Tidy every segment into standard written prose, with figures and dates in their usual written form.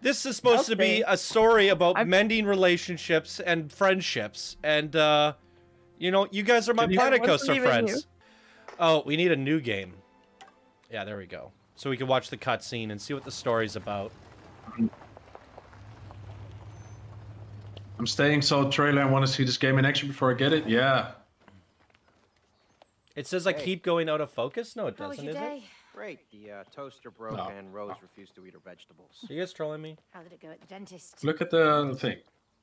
This is supposed to be a story about mending relationships and friendships. And, you know, you guys are my Planet Coaster friends. Oh, we need a new game. Yeah, there we go. So we can watch the cutscene and see what the story's about. I'm staying so trailer. I want to see this game in action before I get it. Yeah. It says I keep going out of focus. No, it doesn't, is it? Great. The toaster broke and Rose refused to eat her vegetables. Are you guys trolling me? How did it go at the dentist? Look at the thing,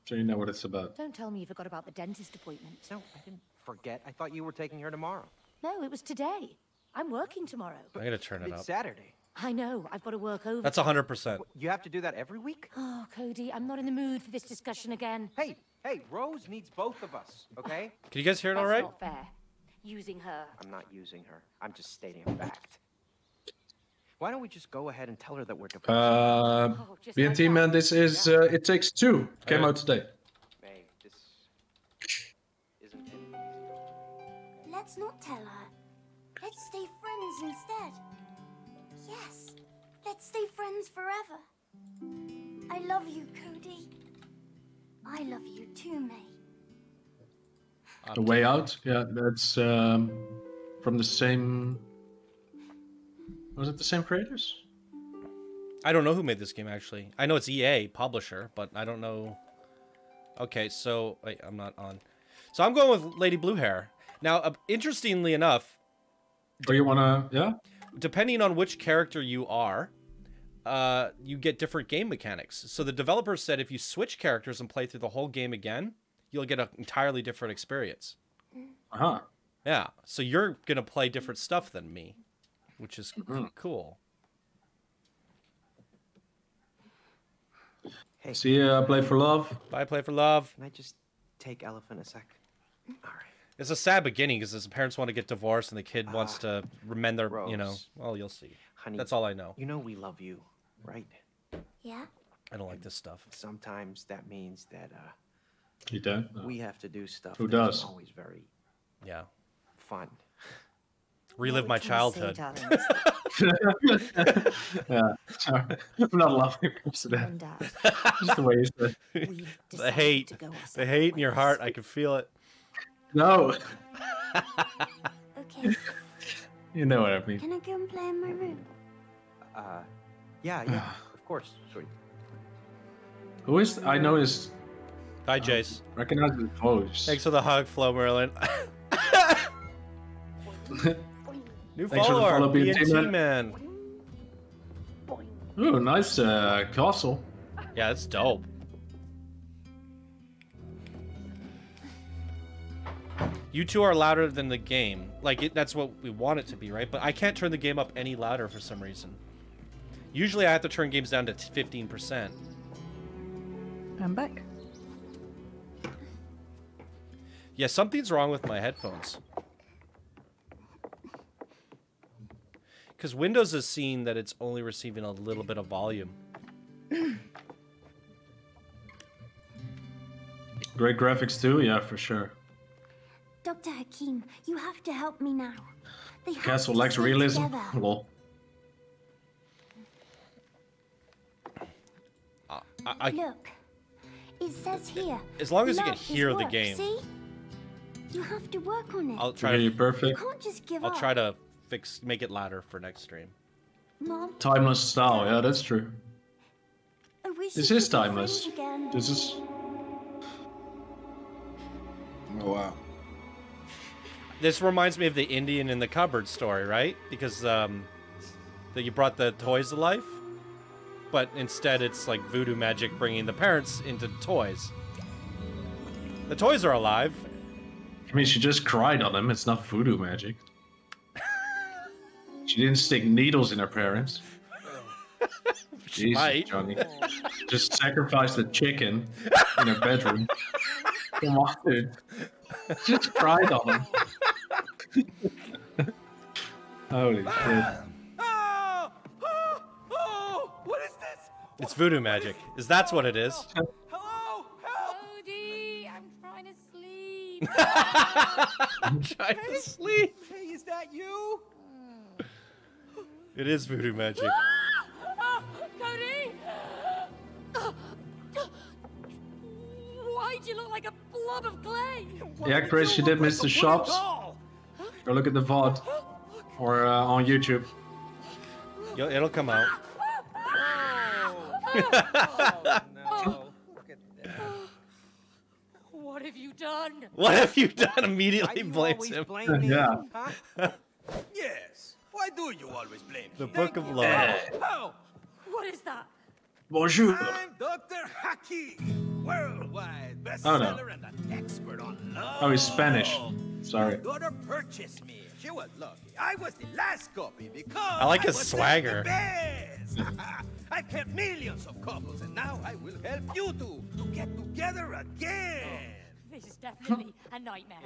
so you know what it's about. Don't tell me you forgot about the dentist appointment. No, I didn't forget. I thought you were taking her tomorrow. No, it was today. I'm working tomorrow. I'm gonna turn it up. It's Saturday. I know. I've got to work over. That's 100%. You have to do that every week? Oh, Cody, I'm not in the mood for this discussion again. Hey, hey, Rose needs both of us, okay? Can you guys hear it all right? That's not fair. Using her. I'm not using her. I'm just stating a fact. Why don't we just go ahead and tell her that we're divorced? BNT, man, this is It Takes Two. Came out today. May, this isn't it. Let's not tell her. Let's stay friends instead. Yes, let's stay friends forever. I love you, Cody. I love you too, May. The Way Out, yeah, that's from the same... Was it the same creators? I don't know who made this game, actually. I know it's EA, publisher, but I don't know... Okay, so... Wait, I'm not on. So I'm going with Lady Blue Hair. Now, interestingly enough... Do you want to... Yeah? Depending on which character you are, you get different game mechanics. So the developer said if you switch characters and play through the whole game again, you'll get an entirely different experience. Uh-huh. Yeah, so you're going to play different stuff than me, which is cool. Hey. See ya, Play for Love. Bye, Play for Love. Can I just take Elephant a sec? All right. It's a sad beginning because his parents want to get divorced and the kid wants to remend their, Rose, you know. Well, you'll see. Honey, that's all I know. You know we love you, right? Yeah. I don't like this stuff. Sometimes that means that you don't? No. We have to do stuff. Who does? Always very fun. Relive my childhood. Yeah. I'm not laughing because of that. Just the way you said. The hate. The hate in your heart. I can feel it. No. Okay. You know what I mean. Can I go and play in my room? Yeah, of course. Sweet. Who is? I noticed. Hi, Jace. Recognize the voice. Thanks for the hug, Flo Merlin. New follower, BNT man. Ooh, nice castle. Yeah, that's dope. You two are louder than the game. Like, that's what we want it to be, right? But I can't turn the game up any louder for some reason. Usually I have to turn games down to 15%. I'm back. Yeah, something's wrong with my headphones. Because Windows is seeing that it's only receiving a little bit of volume. Great graphics too, yeah, for sure. Dr. Hakim, you have to help me now. They have Castle lacks realism. Well, look, it says here. As long as you can hear the game. See? You have to work on it. I'll try to be perfect. You can't just give up. I'll try to make it louder for next stream. Mom. Timeless style. Yeah, that's true. This is timeless. This is. Oh wow. This reminds me of the Indian in the Cupboard story, right? Because that you brought the toys to life, but instead it's like voodoo magic bringing the parents into toys. The toys are alive. I mean, she just cried on them. It's not voodoo magic. She didn't stick needles in her parents. Jesus, might. Johnny. Just sacrificed the chicken in her bedroom. Come on, dude. Just cried on them. Holy shit. What is this? It's voodoo magic. Is that's what it is? Hello, help! Cody, I'm trying to sleep. I'm trying to sleep. Hey, is that you? It is voodoo magic. Cody! made you look like a blob of clay. The actress, she did miss the shops. Go look at the VOD or on YouTube. It'll come out. Oh, no. Look at that. What have you done? What have you done? Immediately blames him. Blame me, yeah. Huh? Yes. Why do you always blame me? The Book of Love. Oh, what is that? Bonjour. I'm Dr. Hakim, worldwide bestseller and an expert on love. Oh, he's Spanish. Sorry. My daughter purchased me. She was lucky. I was the last copy because I like his swagger. I've helped millions of couples, and now I will help you two to get together again. This is definitely a nightmare.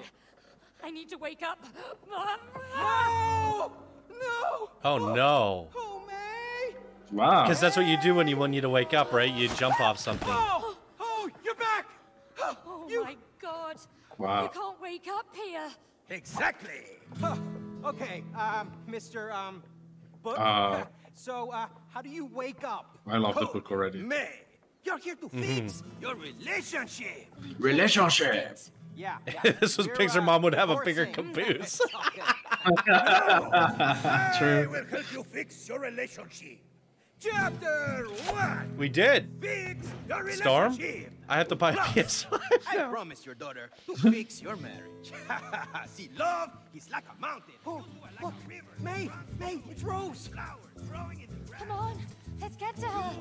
I need to wake up. No! No! Oh no! Oh, May! Wow. Because that's what you do when you want you to wake up, right? You jump off something. Oh! Oh! You're back! Oh my God! Wow! You can't wake up here. Exactly. Okay, Mr. Book. So, how do you wake up? I love Cody, the book already. May, you're here to fix your relationship. Relationship. Yeah. This was Pixar. Mom would have a bigger caboose. True. I will help you fix your relationship. Chapter 1. We did. Fix your relationship. Storm? I have to buy a PS5. I promise your daughter to fix your marriage. See, love is like a mountain. Oh, like look, a river. May, it's Rose. Flowers growing in the ground. Come on, let's get to her.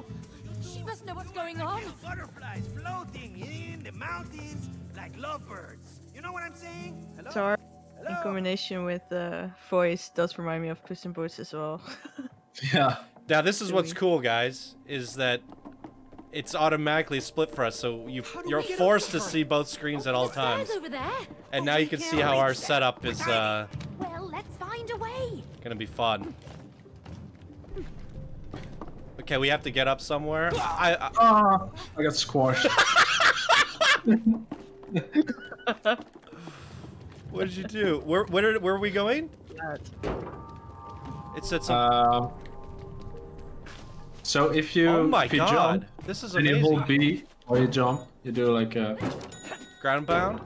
She must know what's going on. Butterflies floating in the mountains like lovebirds. You know what I'm saying? Hello? Sorry. Hello? In combination with the voice does remind me of Puss in Boots as well. Yeah. Now this is what's cool, guys, is that it's automatically split for us, so you're forced to see both screens at all times. And now you can see how our setup is gonna be fun. Okay, we have to get up somewhere. I got squashed. What did you do? Where are we going? It said something. So if you, jump, this is amazing. And you hold B or you jump, you do like a ground pound.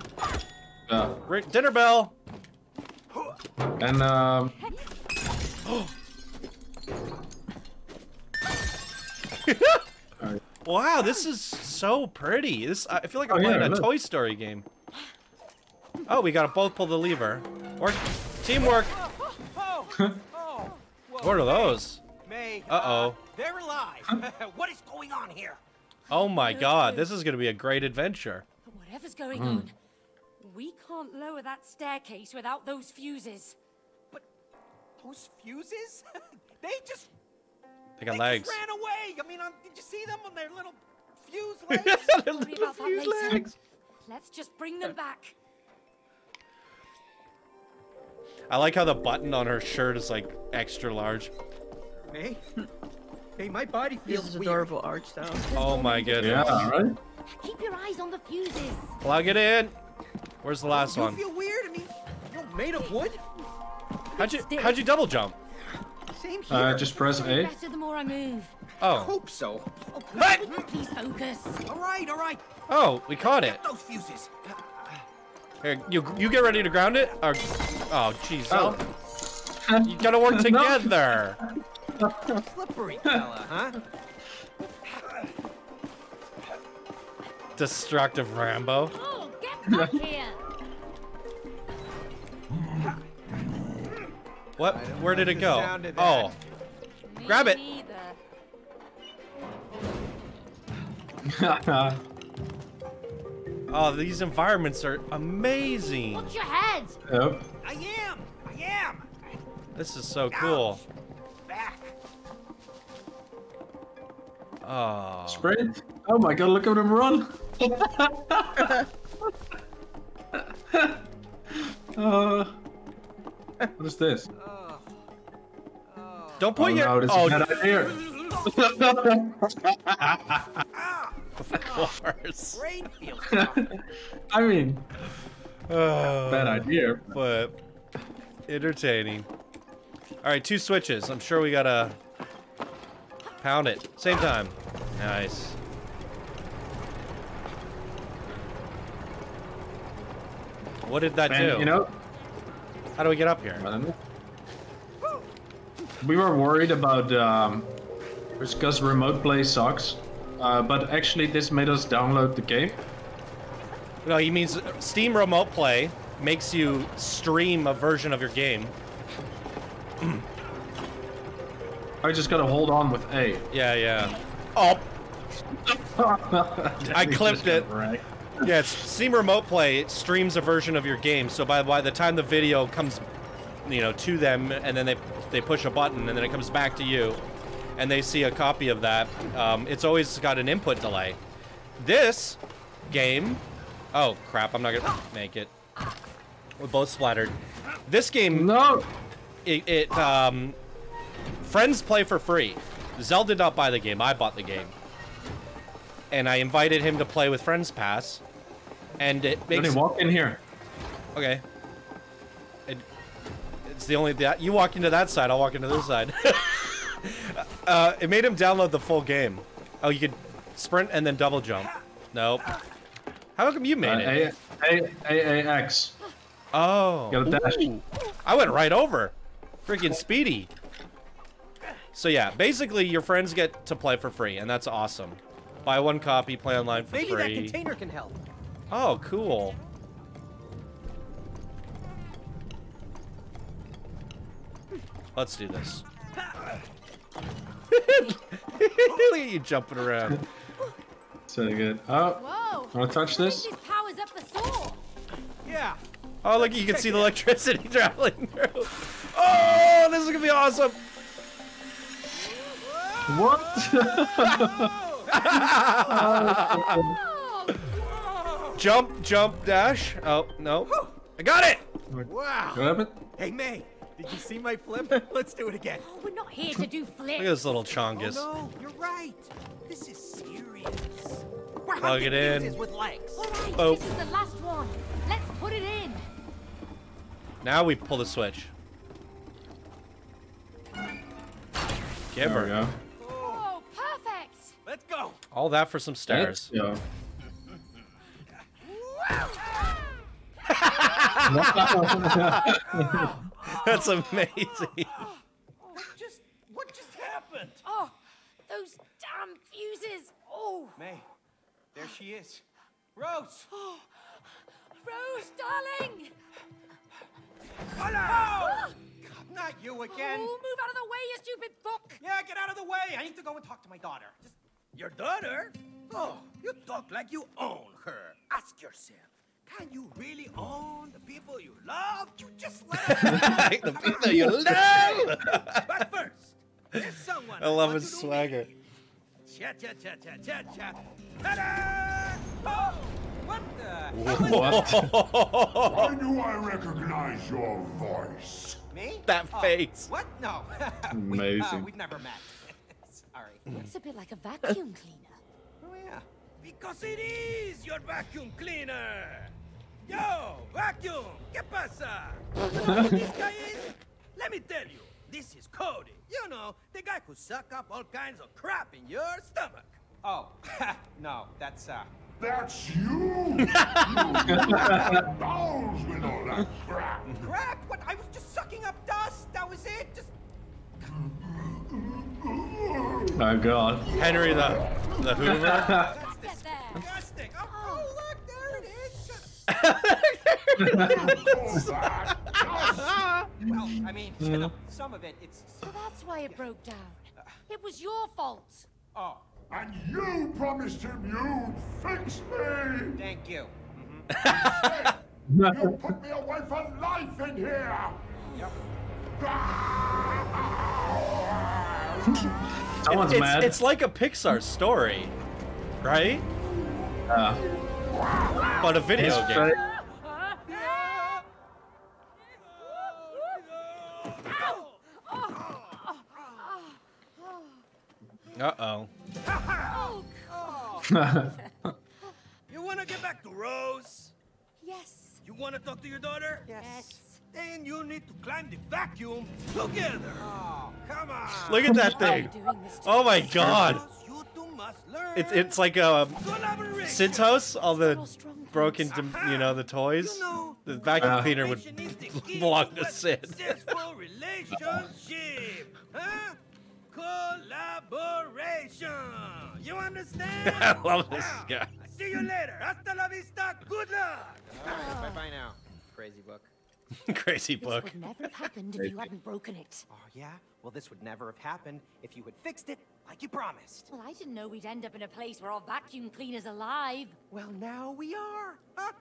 Yeah. Dinner bell. And wow, this is so pretty. This I feel like I'm playing a Toy Story game. Oh, we gotta both pull the lever. Or teamwork. What are those? Uh-oh. They're alive. What is going on here? Oh my God, this is going to be a great adventure. Whatever's going on, we can't lower that staircase without those fuses. But those fuses? They got legs. Just ran away. I mean, did you see them on their little fuse legs? Their little fuse legs. Let's just bring them back. I like how the button on her shirt is like extra large. Hey. Hey, my body feels weird. Adorable arch sound. Oh my goodness. Yeah, right? Keep your eyes on the fuses. Plug it in. Where's the last one? You feel weird? I mean, you're made of wood? How'd you double jump? Same here. Just press A. The more I move. Oh. I hope so. Oh, what? Please focus. All right. Oh, we caught it. Those fuses. Here, you get ready to ground it? Or... Oh, jeez. Oh. You gotta work together. Slippery fella, huh? Destructive Rambo. Oh, get back here. What? Where did it go? Oh. Grab it. Oh, these environments are amazing. Watch your head. Yep. I am. This is so cool. Oh. Sprint! Oh my God! Look at him run! What is this? Don't point your. Oh, no, this is a bad idea. Of course. I mean, bad idea, but entertaining. All right, 2 switches. I'm sure we gotta. Pound it. Same time. Nice. What did that do? You know, how do we get up here? I don't know. We were worried about because remote play sucks, but actually this made us download the game. No, he means Steam Remote Play makes you stream a version of your game. I just gotta hold on with A. Yeah, yeah. Oh! I clipped it. Right. Yeah, it's Steam Remote Play, it streams a version of your game, so by the time the video comes, you know, to them, and then they push a button, and then it comes back to you, and they see a copy of that, it's always got an input delay. This game... Oh, crap, I'm not gonna make it. We're both splattered. This game... No! Friends play for free. Zell did not buy the game, I bought the game. And I invited him to play with Friends Pass. And it makes... Cody, walk in here. Okay. It's the only... You walk into that side, I'll walk into this side. It made him download the full game. Oh, you could sprint and then double jump. Nope. How come you made it? AAX. Oh. Got a dash. I went right over. Freaking speedy. So yeah, basically your friends get to play for free, and that's awesome. Buy one copy, play online for free. Maybe that container can help. Oh, cool. Let's do this. Look at you jumping around. So good. Oh, wanna touch this? Powers up the soul. Yeah. Oh, look, you can see the electricity traveling through. Oh, this is gonna be awesome. What? Jump, jump, dash. Oh, no. I got it! Wow. What happened? Hey, May, did you see my flip? Let's do it again. Oh, we're not here to do flips. Look at this little chongus. Oh, no, you're right. This is serious. We're plug it in. With legs. All right, oh. This is the last one. Let's put it in. Now we pull the switch. Give her. Go. Oh, perfect. Let's go. All that for some stairs. Yeah. That's amazing. What just happened? Oh, those damn fuses. Oh. May, there she is. Rose. Oh, Rose, darling. Hello. Oh. Not you again. Oh, move out of the way, you stupid fuck. Yeah, get out of the way. I need to go and talk to my daughter. Just... Your daughter? Oh, you talk like you own her. Ask yourself, can you really own the people you love? You just love the people you love. But first, there's someone. I love his swagger. Cha cha cha cha cha cha. Ta-da! Oh, what the? What? Why do I recognize your voice? Me? That face. What? No. Amazing. We've never met. Sorry. Looks a bit like a vacuum cleaner. Oh, yeah. Because it is your vacuum cleaner. Yo, vacuum. ¿Qué pasa? You know who this guy is? Let me tell you. This is Cody. You know, the guy who suck up all kinds of crap in your stomach. Oh, no. That's you! You bowels with all that crap! Crap? What? I was just sucking up dust! That was it! Just... Oh god. Henry the Hoover? That's disgusting! Oh, look! There it is! Well, I mean, you know, some of it, it's... So that's why it broke down. It was your fault! Oh. And you promised him you'd fix me! Thank you. Mm-hmm. You put me away for life in here! Yep. Someone's mad. It's like a Pixar story, right? But a video game. Uh-oh. You want to get back to Rose? Yes. You want to talk to your daughter? Yes. Then you need to climb the vacuum together. Oh, come on. Look at that thing. Oh my god. It's like a Sid's house, all the broken, you know, the toys. You know, The vacuum cleaner would belong to Sid. Successful relationship, huh? Collaboration. You understand? I love this guy. See you later. Hasta la vista. Good luck. Right, bye bye now. Crazy book. Crazy book. This would never have happened if you hadn't broken it. Oh yeah. Well, this would never have happened if you had fixed it like you promised. Well, I didn't know we'd end up in a place where all vacuum cleaners alive. Well, now we are. Huh?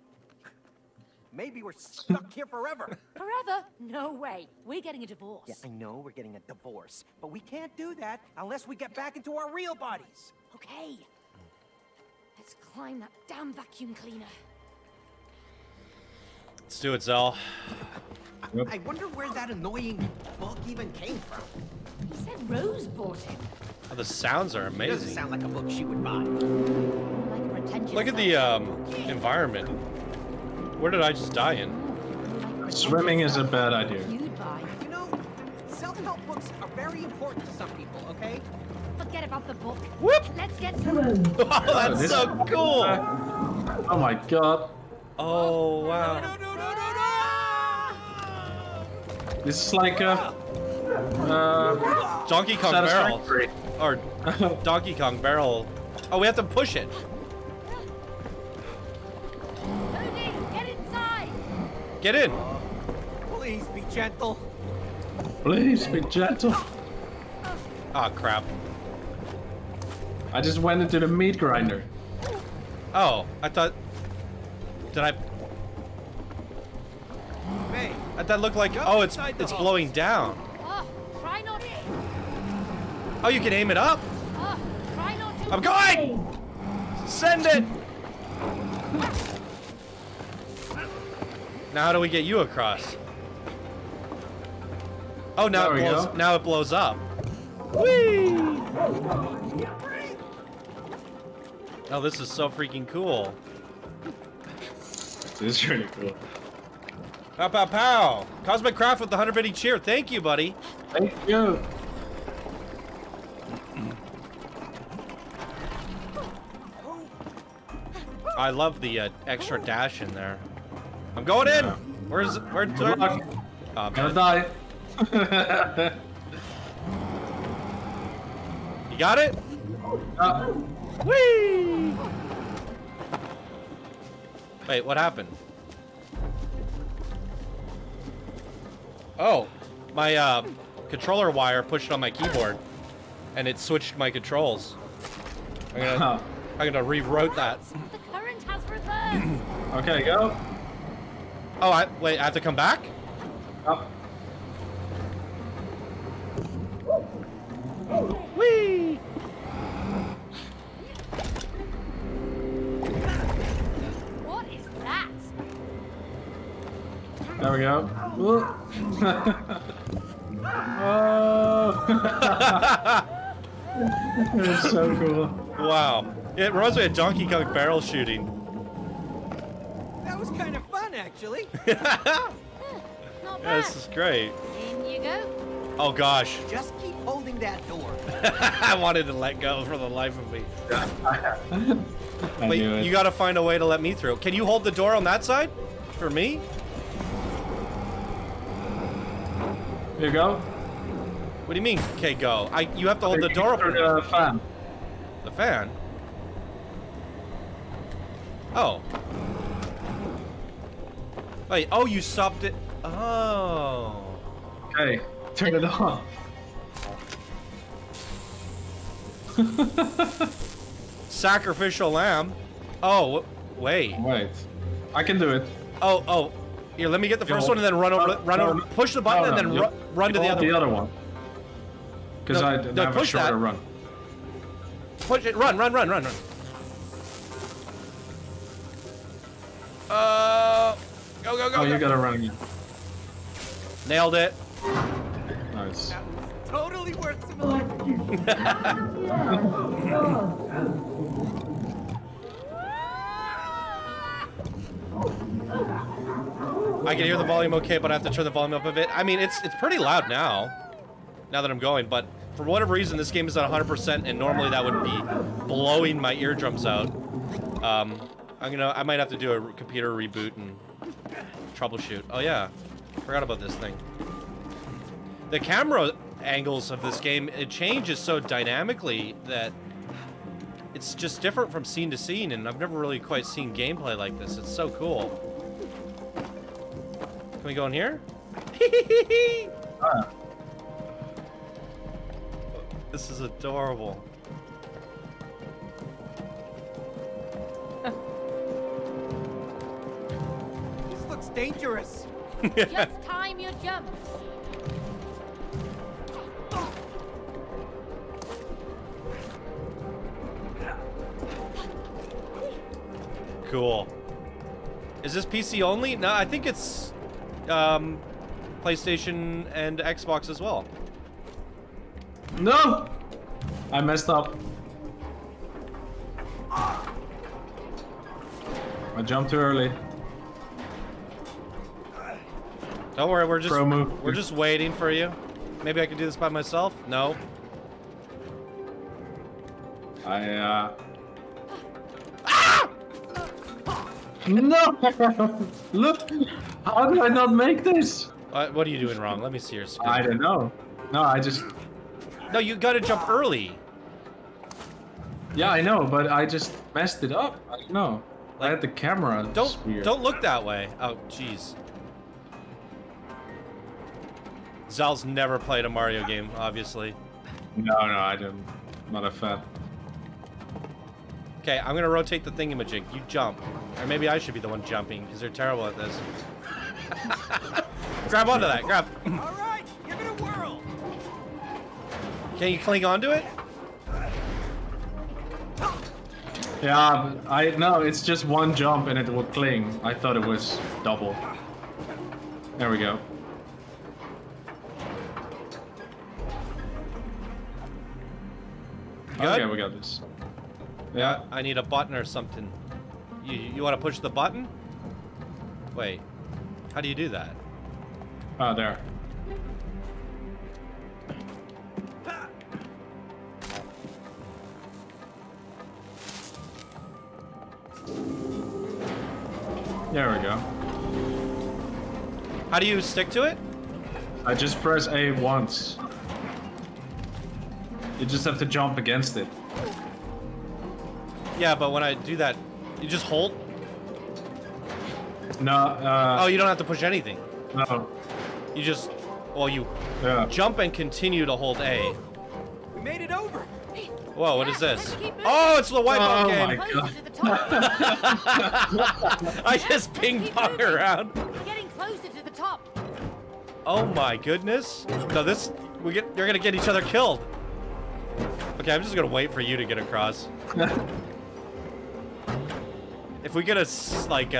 Maybe we're stuck here forever. Forever? No way. We're getting a divorce. Yeah, I know we're getting a divorce, but we can't do that unless we get back into our real bodies. Okay. Let's climb that damn vacuum cleaner. Let's do it, Zell. I wonder where that annoying book even came from. He said Rose bought him. Oh, the sounds are amazing. It doesn't sound like a book she would buy. Look at the environment. Where did I just die in? Swimming is a bad idea. You know, self-help books are very important to some people, okay? Forget about the book. Whoop! Let's get to it. Oh, that's so cool! Oh my god. Oh, wow. No. This is like a... Donkey Kong barrel. Or Donkey Kong barrel. Oh, we have to push it. Get in! Please be gentle. Please be gentle. Ah, oh, crap. I just went into the meat grinder. Oh, I thought... Did I... May, that looked like... Oh, it's blowing down. Try not to... Oh, you can aim it up? Try not to... I'm going! Send it! Now how do we get you across? Oh, now it blows. Go. Now it blows up. Whee! Oh, this is so freaking cool. This is really cool. Pow, pow, pow! Cosmic Craft with the 100 bitty cheer. Thank you, buddy. Thank you. I love the extra dash in there. I'm going in. Yeah. Where's I'm gonna die. You got it? Whee! Wait, what happened? Oh, my controller wire pushed on my keyboard, and it switched my controls. I'm gonna reroute that. The current has reversed. Okay, go. Oh, wait, I have to come back? Up. Whee! What is that? There we go. Oh. It's so cool. Wow. It reminds me of Donkey Kong barrel shooting. That was kind of fun, actually. Not bad. Yeah, this is great. In you go. Oh gosh. Just keep holding that door. I wanted to let go for the life of me. But you got to find a way to let me through. Can you hold the door on that side for me? Here you go. What do you mean? Okay, go. You have to hold the door open. The fan. The fan. Oh. Wait, oh, you stopped it. Oh. Okay, turn it on. Sacrificial lamb. Oh, wait. Wait. I can do it. Oh. Here, let me get the first one and then run over. Push the button and then run to the other one. Because I have a shorter run. Push it. Run. Go. Oh, you gotta run again. Nailed it. Nice. That was totally worth some electric. I can hear the volume okay, but I have to turn the volume up a bit. I mean, it's pretty loud now that I'm going, but for whatever reason, this game is at 100%, and normally that would be blowing my eardrums out. I might have to do a computer reboot and Troubleshoot. Oh yeah, forgot about this thing. The camera angles of this game, it changes so dynamically that it's just different from scene to scene, and I've never really quite seen gameplay like this. It's so cool. Can we go in here? This is adorable. This looks dangerous. Just time your jumps. Cool. Is this PC only? No, I think it's PlayStation and Xbox as well. No! I messed up. I jumped too early. Don't worry, we're just waiting for you. Maybe I can do this by myself? No. No! Look! How did I not make this? What are you doing wrong? Let me see your screen. I don't know. No, I just... No, you gotta jump early. Yeah, I know, but I just messed it up. I don't know. Like, I had the camera. Don't look that way. Oh, jeez. Zal's never played a Mario game, obviously. No, no, I didn't. I'm not a fan. Okay, I'm gonna rotate the thingamajig. You jump. Or maybe I should be the one jumping, because they're terrible at this. Grab onto that, grab. All right, give it a whirl. Can you cling onto it? Yeah, no, it's just one jump and it will cling. I thought it was double. There we go. Good? Okay, we got this. Yeah, I need a button or something. You want to push the button? Wait, how do you do that? Oh, there. There we go. How do you stick to it? I just press A once. You just have to jump against it. Yeah, but when I do that, you just hold? No, oh, you don't have to push anything? No. You just... Well, you jump and continue to hold A. We made it over! Whoa, what is this? Oh, it's the Wipeout game! Oh, my God. I just ping-pong around. We're getting closer to the top. Oh, my goodness. No, this... They're gonna get each other killed. Okay, I'm just gonna wait for you to get across. If we could have, like,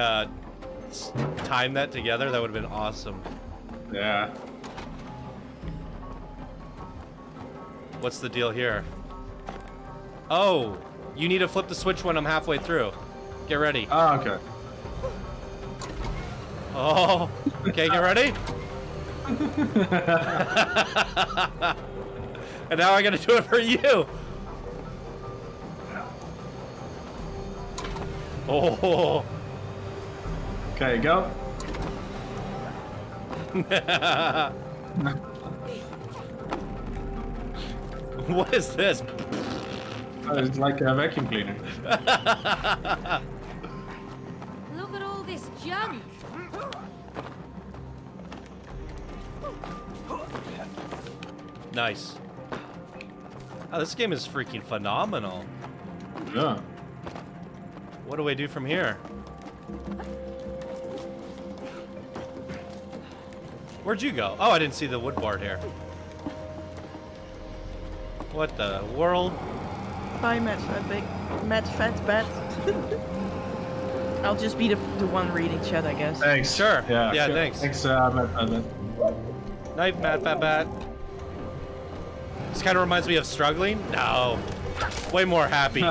timed that together, that would have been awesome. Yeah. What's the deal here? Oh, you need to flip the switch when I'm halfway through. Get ready. Oh, okay. Oh, okay, get ready? And now I gotta do it for you. Oh. Okay, go. What is this? It's like a vacuum cleaner. Look at all this junk. Nice. Oh, this game is freaking phenomenal. Yeah. What do I do from here? Where'd you go? Oh, I didn't see the wood board here. What the world? Bye, Matt Fat Bat. I'll just be the one reading chat, I guess. Thanks. Sure. Yeah, yeah, sure. Thanks. Thanks, Matt Fat Bat. Night, Matt Fat Bat. This kind of reminds me of struggling. No. Way more happy.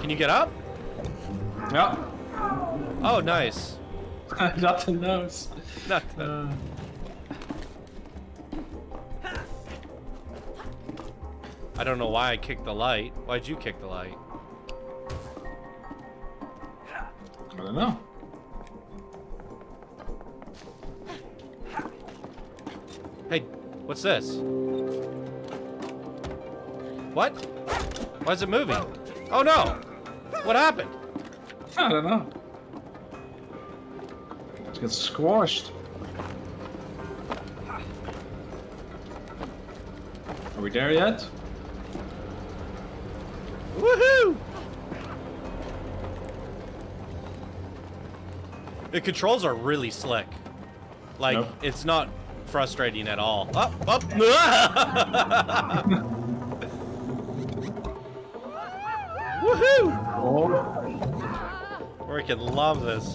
Can you get up? Yeah. Oh, nice. Nothing knows. Nothing. I don't know why I kicked the light. Why'd you kick the light? I don't know. Hey, what's this? What? Why is it moving? Oh no! What happened? I don't know. It gets squashed. Are we there yet? Woohoo! The controls are really slick. Like, nope. It's not frustrating at all. Up, up! Woohoo! Oh. Freaking love this.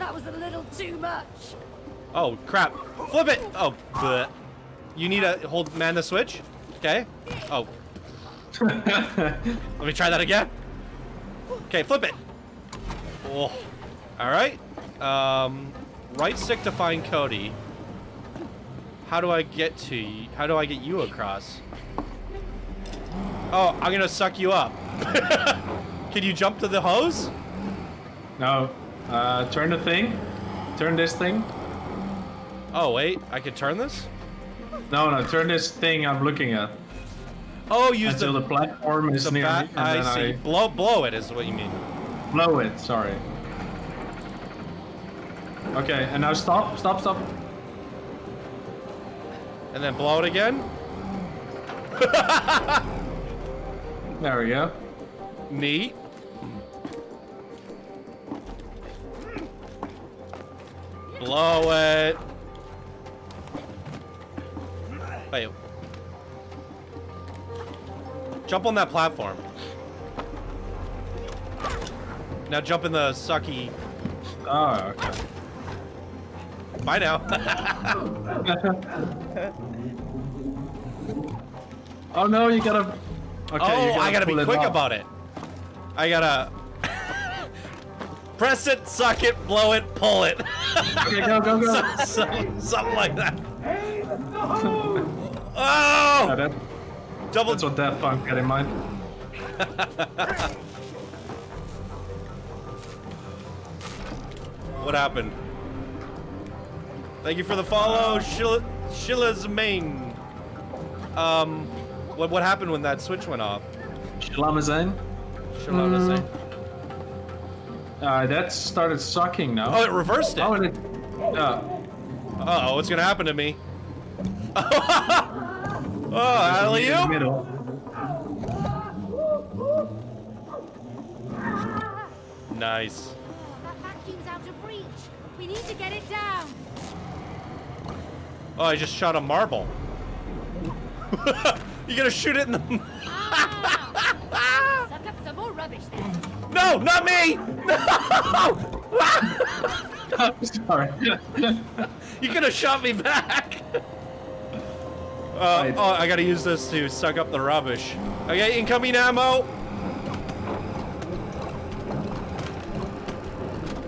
That was a little too much. Oh crap! Flip it! Oh, bleh. You need to hold man the switch. Okay. Oh. Let me try that again. Okay, flip it. Oh. All right. Right stick to find Cody. How do I get you across? Oh, I'm gonna suck you up. Can you jump to the hose? No. Turn the thing. Turn this thing. Oh wait, I could turn this? No, no, turn this thing I'm looking at. Oh, use until the platform is near. And I see. Blow it is what you mean. Blow it. Sorry. Okay, and now stop, stop, stop. And then blow it again. There we go. Neat. Blow it. Wait. Jump on that platform. Now jump in the sucky. Oh, okay. Bye now. Oh no, you gotta. Okay, oh, I gotta be quick about it. I gotta. Press it, suck it, blow it, pull it. Okay, go, go, go. Something like that. Oh! That double. That's what Daft Punk had in mind. What happened? Thank you for the follow, Shilla's main. What happened when that switch went off? Shillamazane. Shillamazane. That started sucking now. Oh, it reversed it. Oh, and it. Uh oh, what's gonna happen to me? Oh, alley-oop! Nice. That vacuum's out of reach. We need to get it down. Oh, I just shot a marble. You're gonna shoot it in the. Suck up some more rubbish then. No, not me! No! I'm sorry. You could have shot me back. Oh, I gotta use this to suck up the rubbish. Okay, incoming ammo.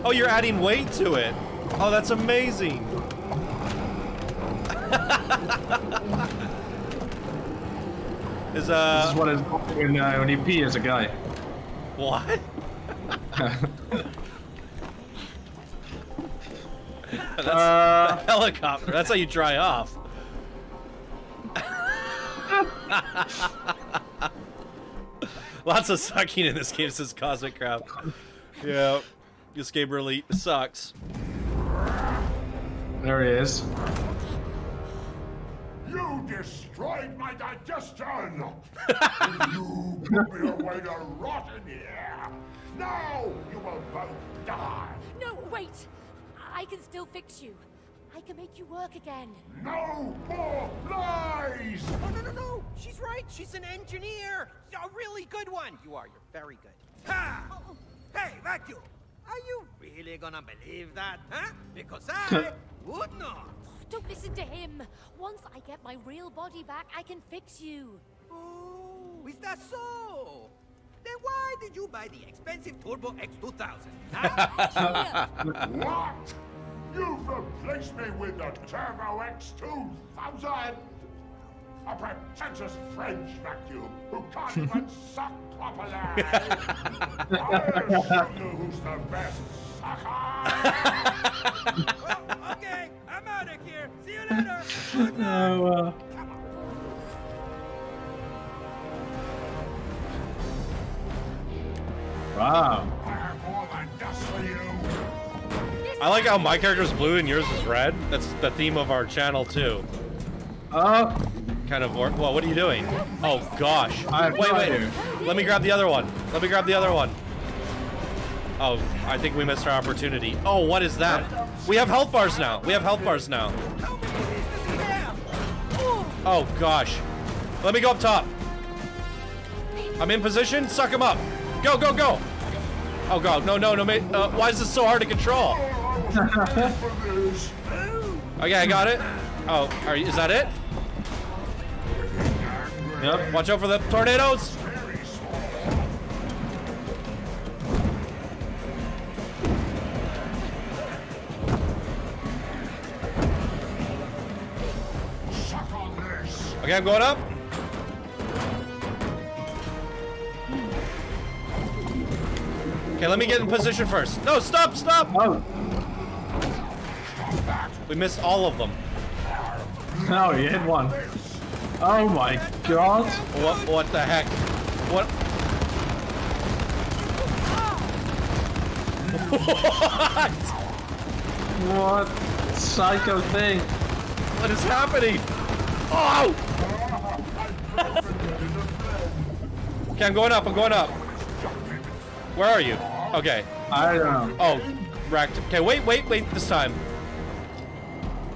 Oh, you're adding weight to it. Oh, that's amazing. This is what is when you pee as a guy. What? That's a helicopter. That's how you dry off. Lots of sucking in this game, says Cosmic Crab. Yeah, this game really sucks. There he is. You destroyed my digestion! You put me away to rot in here! Now you will both die! No, wait! I can still fix you. I can make you work again. No more lies! Oh, no, no, no! She's right! She's an engineer! A really good one! You are. You're very good. Ha! Oh. Hey, vacuum! Are you really gonna believe that, huh? Because I would not! Don't listen to him. Once I get my real body back, I can fix you. Oh, is that so? Then why did you buy the expensive Turbo X-2000? Huh? What? You've replaced me with the Turbo X-2000? a pretentious French vacuum who can't even suck properly. I'll show you who's the best sucker. Well, okay, I'm out of here. See you later. Good luck. Oh, come on. Wow. I have more than dust for you. I like how my character's blue and yours is red. That's the theme of our channel too. Kind of. Well, what are you doing? Oh gosh! Wait. Let me grab the other one. Oh, I think we missed our opportunity. Oh, what is that? We have health bars now. Oh gosh! Let me go up top. I'm in position. Suck him up. Go, go, go! Oh god! No, no, no! Mate. Why is this so hard to control? Okay, I got it. Oh, is that it? Yep. Watch out for the tornadoes! Okay, I'm going up. Okay, let me get in position first. No, stop, stop! Oh. We missed all of them. No, you hit one. Oh my god. What the heck? What? What? What psycho thing? What is happening? Oh! Okay, I'm going up, Where are you? Okay. I don't know. Oh, racked. Okay, wait this time.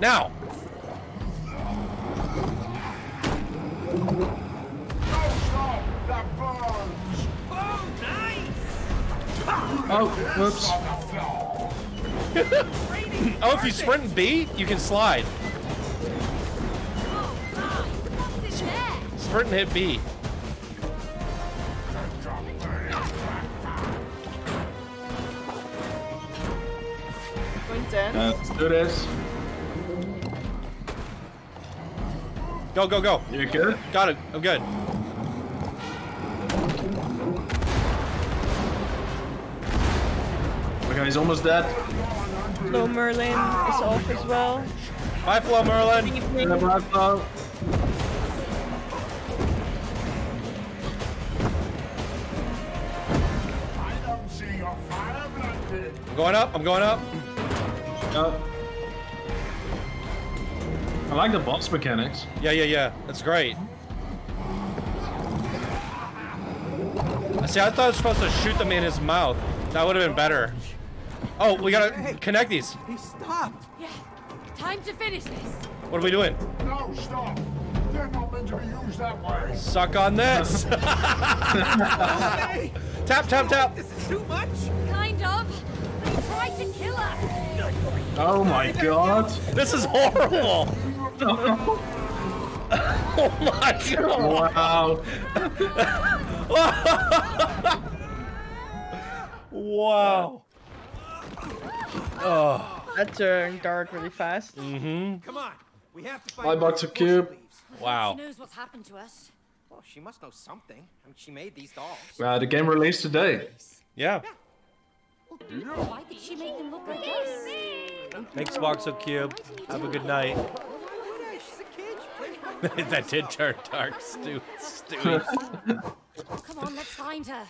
Now! Oh, nice! Oh, whoops. Oh, if you sprint and B, you can slide. Sprint and hit B. Let's do this. Go, go, go. You're good? Got it. I'm good. Okay, he's almost dead. Flo Merlin is off as well. Bye, Flo Merlin. Bye, Flo. I don't see your fire blinded. I'm going up. I like the boss mechanics. Yeah. That's great. See, I thought I was supposed to shoot them in his mouth. That would have been better. Oh, we gotta connect these. He stopped. Yeah. Time to finish this. What are we doing? No, stop. They're not meant to be used that way. Suck on this. Tap. This is too much. Kind of. They tried to kill us. Oh my god. This is horrible. Oh my god. Wow. Wow. Oh. That turned dark really fast. Mm-hmm. Come on. We have to find $5 a cube. Wow. She knows what's happened to us. Well, she must know something. I mean, she made these dolls. The game released today. Yeah. Why did she make them look like us? Thanks, Voxel Cube. Have a good night. That did turn dark, Stewie. Come on, let's find her.